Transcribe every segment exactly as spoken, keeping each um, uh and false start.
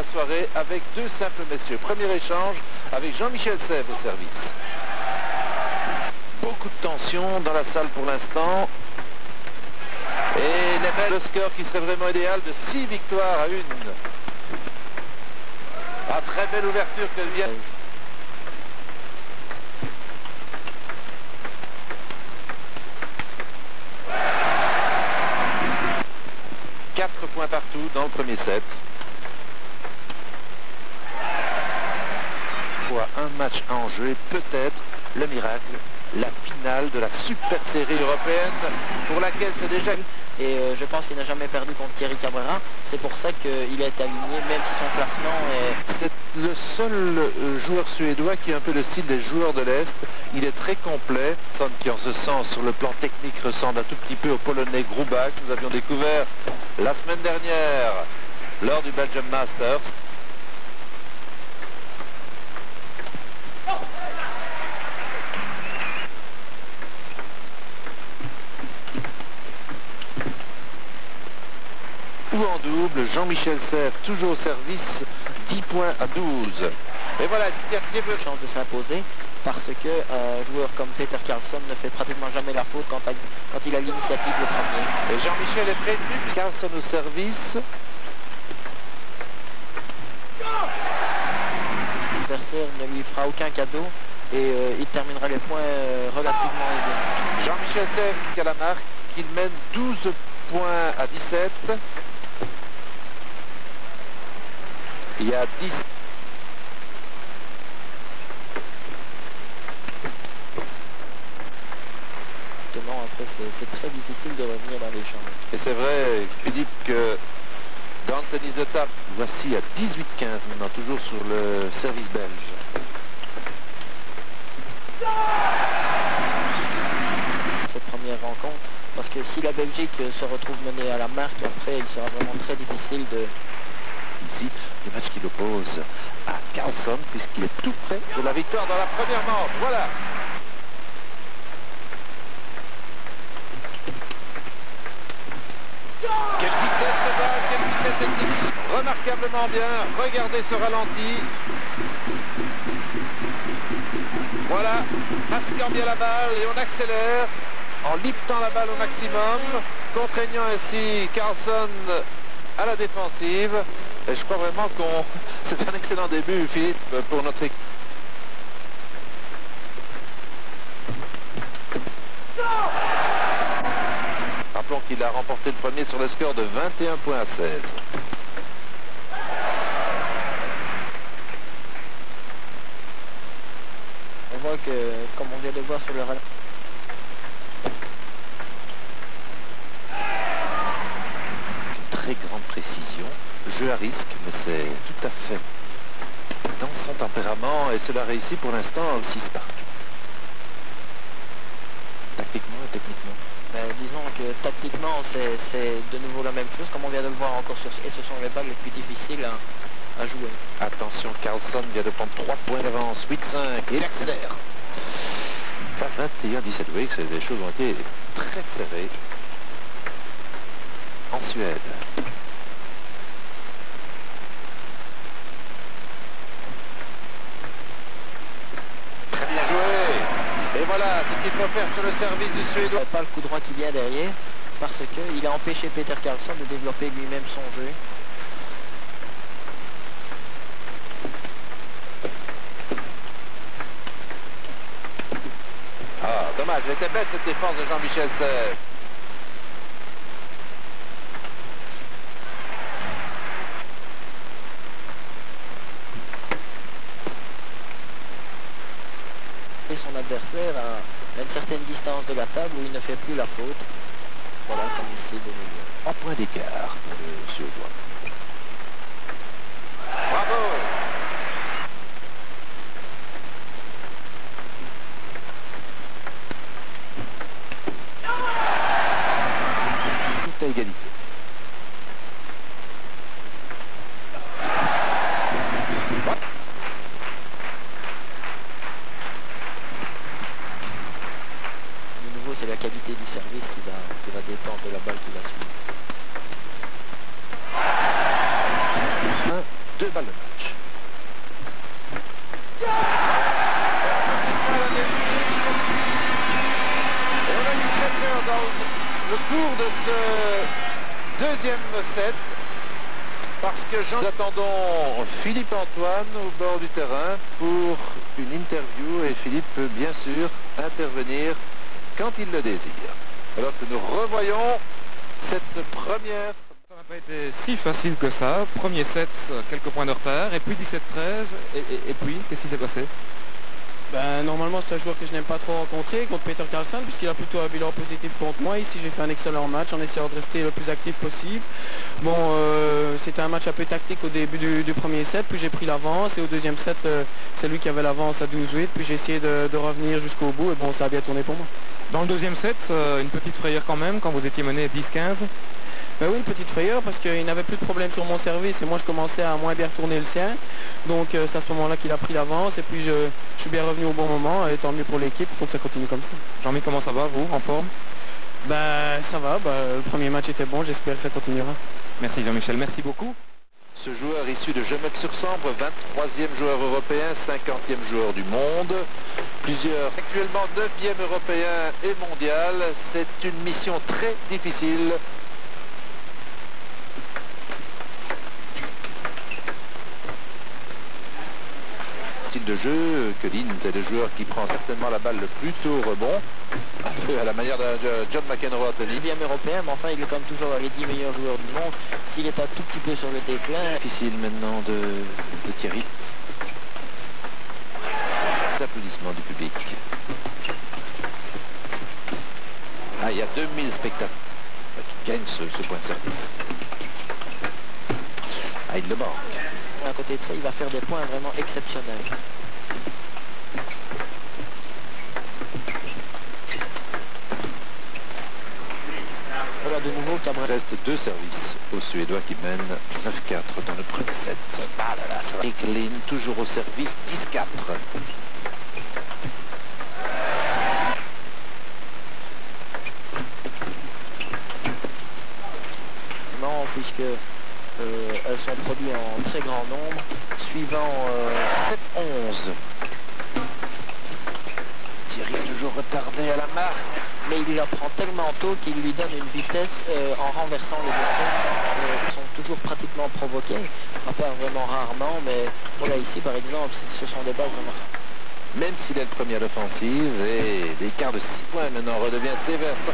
la soirée avec deux simples messieurs. Premier échange avec Jean-Michel Saive au service. Beaucoup de tension dans la salle pour l'instant. Et les belles, le score qui serait vraiment idéal de six victoires à une. Ah, très belle ouverture que vient. quatre points partout dans le premier set. Voilà un match en jeu, peut-être le miracle, la finale de la Super Série Européenne pour laquelle c'est déjà... Et euh, je pense qu'il n'a jamais perdu contre Thierry Cabrera. C'est pour ça qu'il est aligné, même si son classement est... C'est le seul joueur suédois qui a un peu le style des joueurs de l'Est. Il est très complet. Qui en ce sens, sur le plan technique, ressemble un tout petit peu au Polonais Grubach. Nous avions découvert la semaine dernière, lors du Belgium Masters. En double, Jean-Michel Saive toujours au service, dix points à douze. Et voilà, c'est peu chance de s'imposer parce que euh, un joueur comme Peter Karlsson ne fait pratiquement jamais la faute quand, à, quand il a l'initiative le premier. Et Jean-Michel est prêt. Karlsson au service. L'adversaire ne lui fera aucun cadeau et euh, il terminera les points euh, relativement aisément. Jean-Michel Saive qui a la marque, il mène douze points à dix-sept. Il y a dix. Maintenant, après, c'est très difficile de revenir dans les champs. Et c'est vrai, Philippe, que dans le tennis de table, voici à dix-huit quinze maintenant, toujours sur le service belge. Cette première rencontre, parce que si la Belgique se retrouve menée à la marque, après, il sera vraiment très difficile de... Ici, le match qu'il oppose à Karlsson, puisqu'il est tout près de la victoire dans la première manche. Voilà. Quelle vitesse de balle, quelle vitesse technique. Remarquablement bien. Regardez ce ralenti. Voilà, masquant bien la balle et on accélère en liftant la balle au maximum, contraignant ainsi Karlsson à la défensive. Et je crois vraiment qu'on... C'est un excellent début, Philippe, pour notre équipe. Rappelons qu'il a remporté le premier sur le score de vingt et un points à seize. On voit que, comme on vient de voir sur le ralenti... Très grande précision. Jeu à risque, mais c'est tout à fait dans son tempérament et cela réussit pour l'instant en six partout. Tactiquement et techniquement. Ben, disons que tactiquement c'est de nouveau la même chose, comme on vient de le voir encore sur... Et ce sont les balles les plus difficiles à, à jouer. Attention, Karlsson vient de prendre trois points d'avance, huit cinq, et il accélère. Ça vingt et un dix-sept, vous voyez que les choses ont été très serrées en Suède. Voilà ce qu'il faut faire sur le service du Suédois. Pas le coup droit qui vient derrière, parce qu'il a empêché Peter Karlsson de développer lui-même son jeu. Ah, dommage, elle était belle cette défense de Jean-Michel Saive. Son adversaire à une certaine distance de la table où il ne fait plus la faute. Voilà, comme ici de nouveau. En point d'écart pour le Suédois. Bravo! Tout à égalité. Service qui va, qui va dépendre de la balle qui va suivre. deux balles de match. Yeah! Et on a eu Federer dans le cours de ce deuxième set, parce que Jean... nous attendons Philippe Antoine au bord du terrain pour une interview, et Philippe peut bien sûr intervenir quand il le désire. Alors que nous revoyons cette première... Ça n'a pas été si facile que ça. Premier set, quelques points de retard, et puis dix-sept treize, et, et, et puis, qu'est-ce qui s'est passé? Ben, normalement, c'est un joueur que je n'aime pas trop rencontrer, contre Peter Karlsson, puisqu'il a plutôt un bilan positif contre moi. Ici, j'ai fait un excellent match en essayant de rester le plus actif possible. Bon, euh, c'était un match un peu tactique au début du, du premier set, puis j'ai pris l'avance, et au deuxième set, euh, c'est lui qui avait l'avance à douze huit, puis j'ai essayé de, de revenir jusqu'au bout, et bon, ça a bien tourné pour moi. Dans le deuxième set, euh, une petite frayeur quand même, quand vous étiez mené dix quinze? Ben oui, une petite frayeur, parce qu'il n'avait plus de problème sur mon service et moi je commençais à moins bien retourner le sien. Donc euh, c'est à ce moment-là qu'il a pris l'avance, et puis je, je suis bien revenu au bon moment, et tant mieux pour l'équipe, il faut que ça continue comme ça. Jean-Michel, comment ça va, vous, en forme? Ben ça va, ben, le premier match était bon, j'espère que ça continuera. Merci Jean-Michel, merci beaucoup. Ce joueur issu de Gembloux sur Sambre, vingt-troisième joueur européen, cinquantième joueur du monde, plusieurs actuellement neuvième européen et mondial, c'est une mission très difficile. De jeu, que Lindh est le joueur qui prend certainement la balle le plus tôt au rebond, à la manière de John McEnroe. Neuvième européen, mais enfin il est quand même toujours dans les dix meilleurs joueurs du monde. S'il est un tout petit peu sur le déclin, difficile maintenant de, de Thierry. L'applaudissement du public. Ah, il y a deux mille spectateurs qui gagnent ce, ce point de service. Ah, il le manque. À côté de ça, il va faire des points vraiment exceptionnels. Voilà de nouveau Cabrera. Il reste deux services aux Suédois qui mènent neuf quatre dans le premier set. Ah là là, ça va. Erik Lindh toujours au service, dix quatre. Non, puisque... Euh, elles sont produites en très grand nombre, suivant euh, sept onze. Thierry toujours retardé à la marque, mais il la prend tellement tôt qu'il lui donne une vitesse euh, en renversant les bâtons. Ils sont toujours pratiquement provoqués, à part vraiment rarement, mais voilà ici par exemple, ce sont des balles vraiment... Même s'il est le premier à l'offensive, et l'écart de six points maintenant redevient sévère. Ça.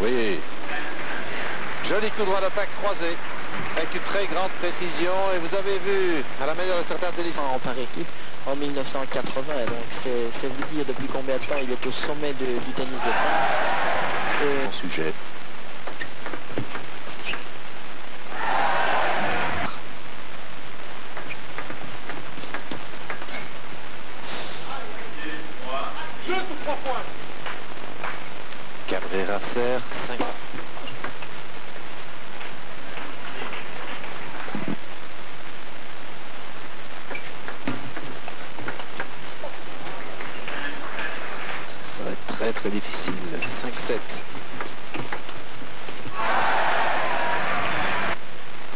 Oui. Joli coup droit d'attaque croisé, avec une très grande précision, et vous avez vu, à la meilleure de certains délices... En par équipe, en mille neuf cent quatre-vingts, donc c'est vous dire depuis combien de temps il est au sommet de, du tennis de table. Et... Mon sujet. Cabrera serre, cinq. Ça va être très très difficile, cinq sept.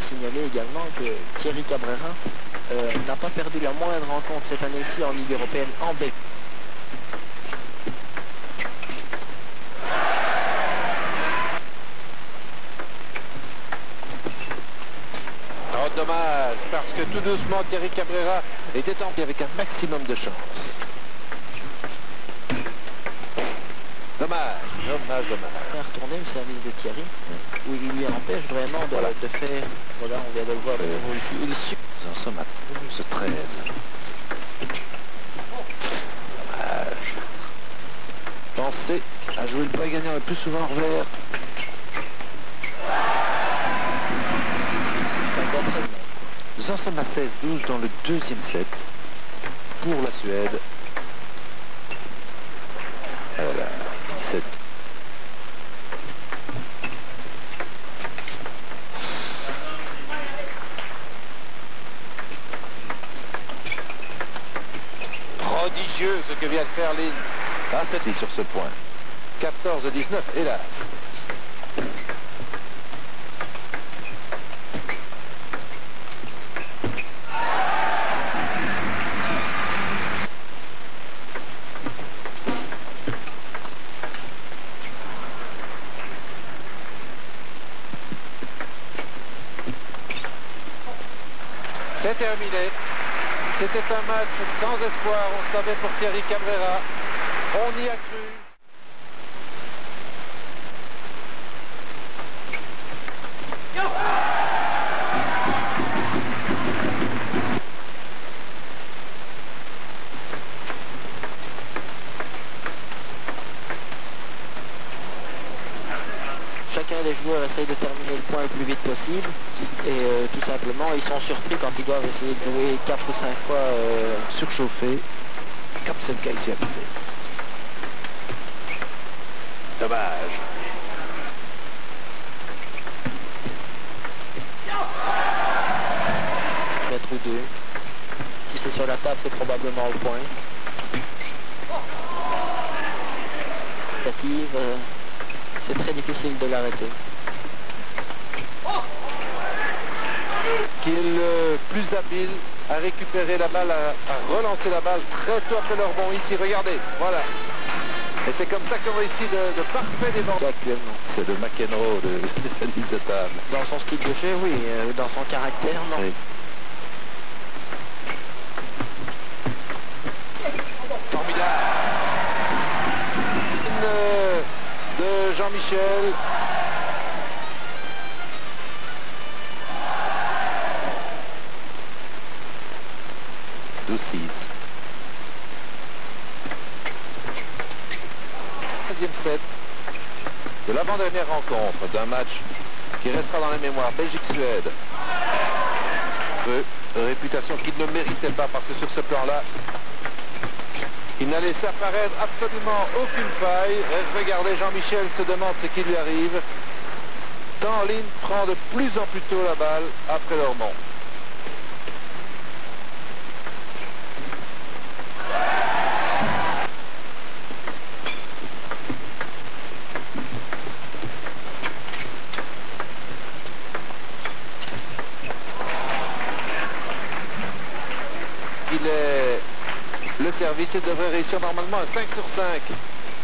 Signaler également que Thierry Cabrera euh, n'a pas perdu la moindre rencontre cette année-ci en Ligue européenne en Belgique. Dommage, parce que tout doucement Thierry Cabrera était en pied avec un maximum de chance. Dommage, dommage, dommage. On a retourné le service de Thierry, où il lui empêche vraiment de, voilà. de faire... Voilà, on vient de le voir de nouveau ici. Il suit. Nous en sommes à douze treize. Dommage. Pensez à jouer le point gagnant le plus souvent en revers. Nous en sommes à seize douze dans le deuxième set pour la Suède. Voilà, dix-sept. Prodigieux ce que vient de faire Lindh. Ah, c'est sur ce point. quatorze dix-neuf, hélas. C'est terminé. C'était un match sans espoir, on savait, pour Thierry Cabrera. On y a cru. Chacun des joueurs essaye de terminer le point le plus vite possible et euh, tout simplement ils sont surpris quand ils doivent essayer de jouer quatre ou cinq fois euh, surchauffés. Comme c'est le cas ici à Pizé. Dommage. mètre ou deux. Si c'est sur la table, c'est probablement au point. Tentative, euh, c'est très difficile de l'arrêter. Qui est le plus habile à récupérer la balle, à, à relancer la balle très tôt après leur bond. Ici, regardez, voilà. Et c'est comme ça qu'on réussit de, de parfait dévent. Actuellement, c'est le McEnroe de, de la mise de table. Dans son style de jeu, oui. Euh, dans son caractère, non. Oui. De Jean-Michel. douze six. Troisième set de l'avant-dernière rencontre d'un match qui restera dans la mémoire, Belgique-Suède. Peu, réputation qu'il ne méritait pas parce que sur ce plan-là, il n'a laissé apparaître absolument aucune faille. Regardez, Jean-Michel se demande ce qui lui arrive. Tant Lindh prend de plus en plus tôt la balle après leur mont. Il est... Le service devrait réussir normalement à cinq sur cinq.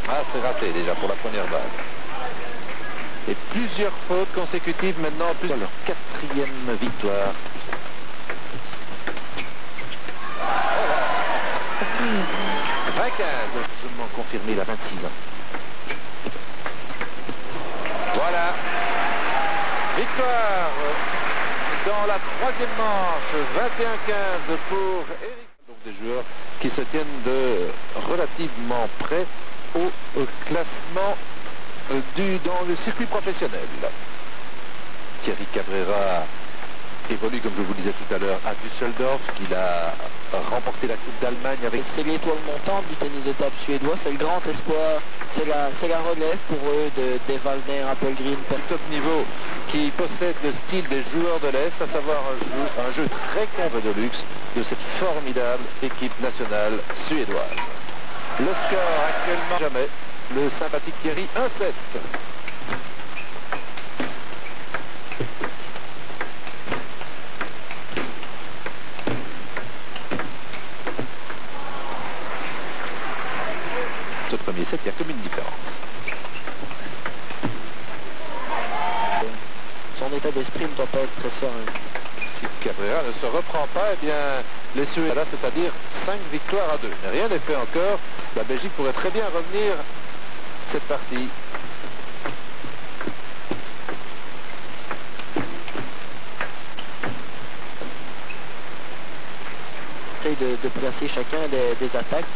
Ah, c'est raté déjà pour la première balle. Et plusieurs fautes consécutives maintenant, plus leur quatrième victoire. Voilà. vingt-quinze. Je m'en confirme, il a vingt-six ans. Voilà. Victoire dans la troisième manche, vingt et un quinze pour Erik. Des joueurs qui se tiennent de relativement près au classement du dans le circuit professionnel. Thierry Cabrera évolue, comme je vous le disais tout à l'heure, à Düsseldorf, qu'il a remporté la Coupe d'Allemagne avec... C'est l'étoile montante du tennis de table suédois, c'est le grand espoir, c'est la, la relève pour eux de, des Waldner, Appelgren. Top niveau qui possède le style des joueurs de l'Est, à savoir un jeu, un jeu très complet de luxe de cette formidable équipe nationale suédoise. Le score actuellement jamais, le sympathique Thierry, un sept. Ce premier set, il y a comme une différence. Son état d'esprit ne doit pas être très serein. Si Cabrera ne se reprend pas, eh bien, les Suédois, là, c'est-à-dire cinq victoires à deux. Mais rien n'est fait encore. La Belgique pourrait très bien revenir cette partie. De, de placer chacun des, des attaques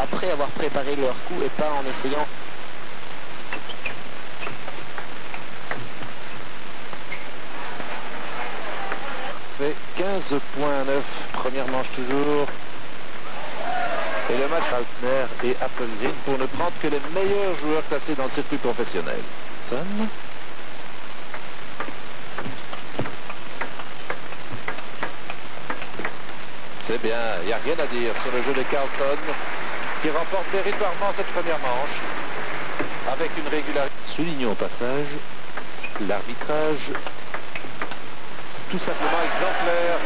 après avoir préparé leur coup et pas en essayant. quinze virgule neuf, première manche toujours. Et le match Waldner et Appelgren pour ne prendre que les meilleurs joueurs classés dans le circuit professionnel. Son. C'est bien, il n'y a rien à dire sur le jeu de Karlsson qui remporte méritoirement cette première manche. avec une régularité. Soulignons au passage l'arbitrage tout simplement exemplaire.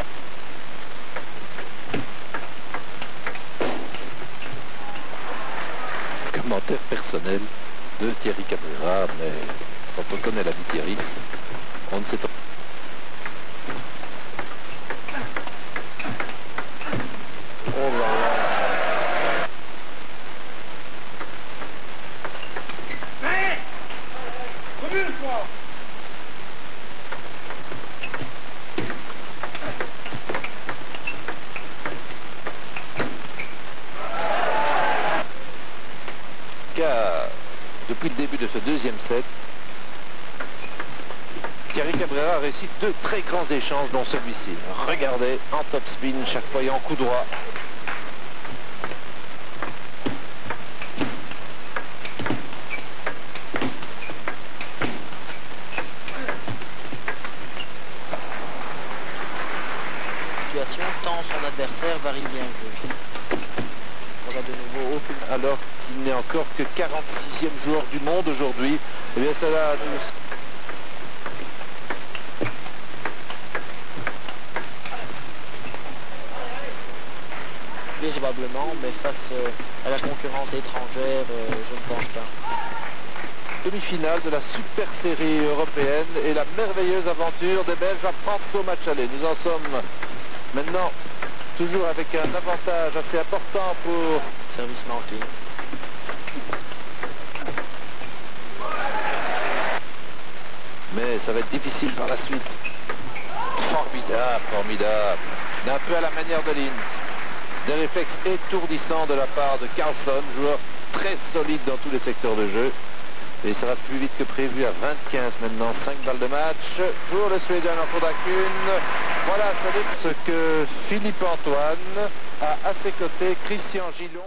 Commentaire personnel de Thierry Cabrera, mais quand on connaît la vie Thierry, on ne sait pas. Oh là là. Allez, combien de fois ? Depuis le début de ce deuxième set, Thierry Cabrera réussit deux très grands échanges, dont celui-ci. Regardez, en top spin, chaque fois en coup droit. La situation, tant son adversaire varie bien le jeu. On a de nouveau aucune... Alors qu'il n'est encore que quarante-sixième joueur du monde aujourd'hui. Et bien ça va... Probablement, mais face à la concurrence étrangère, je ne pense pas. Demi-finale de la Super Série Européenne et la merveilleuse aventure des Belges à prendre au match aller. Nous en sommes maintenant toujours avec un avantage assez important pour... Service manqué. Mais ça va être difficile par la suite. Formidable, formidable. D'un peu à la manière de Lindh. Des réflexes étourdissants de la part de Karlsson, joueur très solide dans tous les secteurs de jeu. Et ça va plus vite que prévu à vingt-quinze maintenant, cinq balles de match pour le Suédois en cours d'acune. Voilà, c'est ce que Philippe Antoine a à ses côtés, Christian Gillon.